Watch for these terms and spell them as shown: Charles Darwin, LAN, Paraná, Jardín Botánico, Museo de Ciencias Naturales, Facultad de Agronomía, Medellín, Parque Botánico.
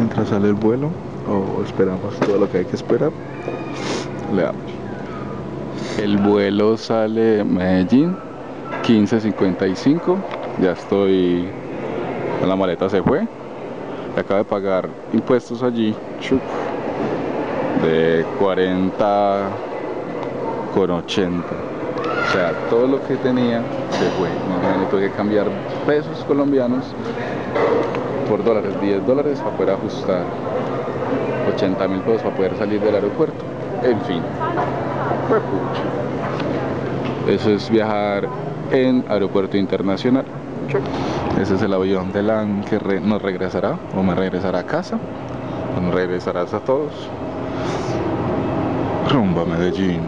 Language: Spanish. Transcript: mientras sale el vuelo, o esperamos todo lo que hay que esperar. Le damos. El vuelo sale de Medellín 15:55. Ya estoy, la maleta se fue. Le acabo de pagar impuestos allí de 40,80. O sea, todo lo que tenía se fue. No tuve que cambiar pesos colombianos por dólares, 10 dólares para poder ajustar, 80.000 pesos para poder salir del aeropuerto. En fin, eso es viajar en aeropuerto internacional. Ese es el avión de LAN que nos regresará, o me regresará a casa, o nos regresarás a todos rumbo a Medellín.